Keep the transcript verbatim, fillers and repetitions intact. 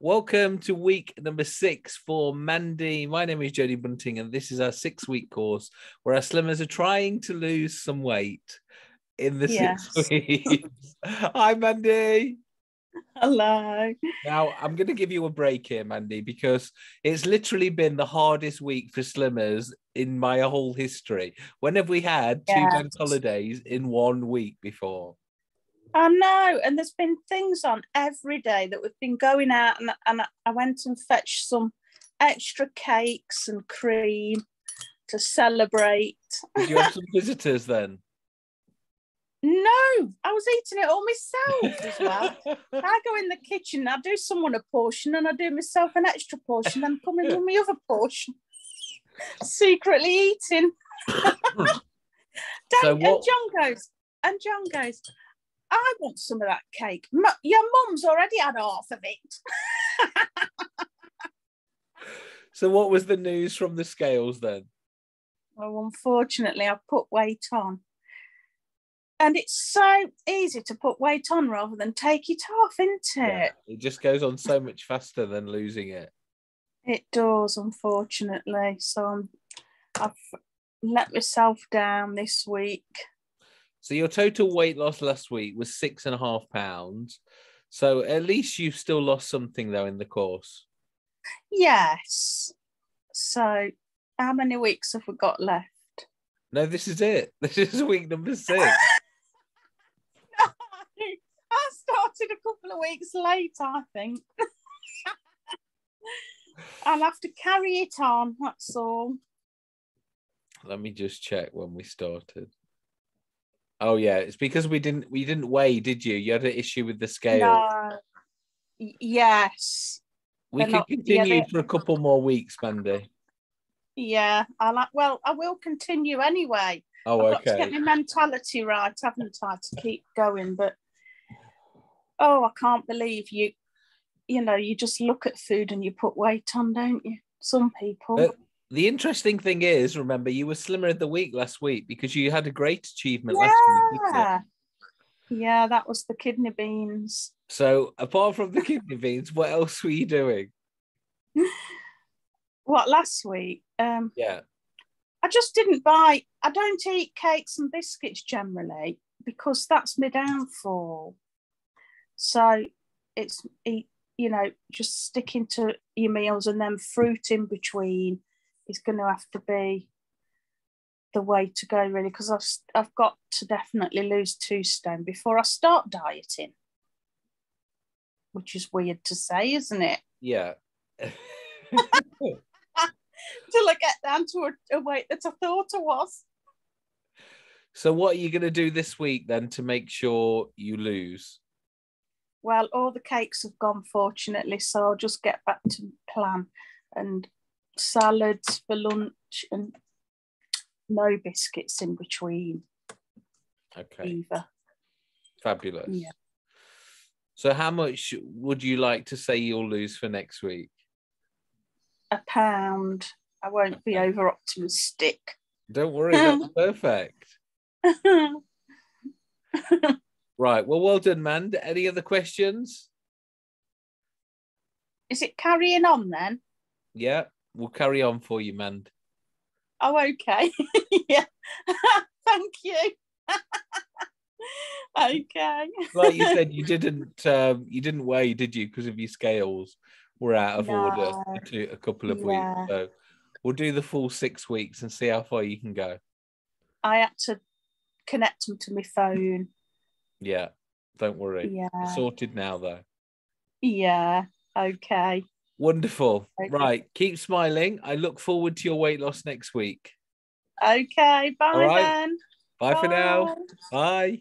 Welcome to week number six for Mandy. My name is Jody Bunting, and this is our six-week course where our slimmers are trying to lose some weight in the yes. six weeks. Hi, Mandy. Hello. Now, I'm going to give you a break here, Mandy, because it's literally been the hardest week for slimmers in my whole history. When have we had yes. two bank holidays in one week before? I know, and there's been things on every day that we've been going out, and, and I went and fetched some extra cakes and cream to celebrate. Did you have some visitors then? No, I was eating it all myself as well. I go in the kitchen, I do someone a portion, and I do myself an extra portion, and come in with my other portion. Secretly eating. so and, what... John goes, and John goes, I want some of that cake. M- your mum's already had half of it. So what was the news from the scales then? Well, unfortunately, I put weight on. And it's so easy to put weight on rather than take it off, isn't it? Yeah, it just goes on so much faster than losing it. It does, unfortunately. So I'm, I've let myself down this week. So your total weight loss last week was six and a half pounds. So at least you've still lost something, though, in the course. Yes. So how many weeks have we got left? No, this is it. This is week number six. No, I started a couple of weeks late, I think. I'll have to carry it on, that's all. Let me just check when we started. Oh yeah, it's because we didn't we didn't weigh, did you? You had an issue with the scale. No. Yes. We can continue yeah, for a couple more weeks, Mandy. Yeah, I like. Well, I will continue anyway. Oh, I've okay. I've got to get my mentality right, haven't I, to keep going? But oh, I can't believe you. You know, you just look at food and you put weight on, don't you? Some people. But- The interesting thing is, remember, you were slimmer of the week last week because you had a great achievement yeah. last week. Yeah, that was the kidney beans. So apart from the kidney beans, what else were you doing? What, last week? Um, yeah. I just didn't buy, I don't eat cakes and biscuits generally because that's my downfall. So it's, you know, just sticking to your meals and then fruit in between. Is going to have to be the way to go, really, because I've I've got to definitely lose two stone before I start dieting, which is weird to say, isn't it? Yeah. Till I get down to a, a weight that I thought I was. So what are you going to do this week then to make sure you lose? Well, all the cakes have gone, fortunately, so I'll just get back to plan and salads for lunch and no biscuits in between. Okay. Either. Fabulous. Yeah. So how much would you like to say you'll lose for next week? A pound. I won't okay. be over optimistic. Don't worry, that's perfect. Right. Well, well done, man. Any other questions? Is it carrying on then? Yeah. We'll carry on for you, Mand. Oh, okay. Yeah. Thank you. Okay. Like you said, you didn't um, you didn't weigh, did you? Because of your scales were out of no. order for a couple of yeah. weeks. So we'll do the full six weeks and see how far you can go. I had to connect them to my phone. Yeah. Don't worry. Yeah. It's sorted now, though. Yeah. Okay. Wonderful. Okay. Right. Keep smiling. I look forward to your weight loss next week. Okay. Bye, right. then. Bye, bye for now. Bye.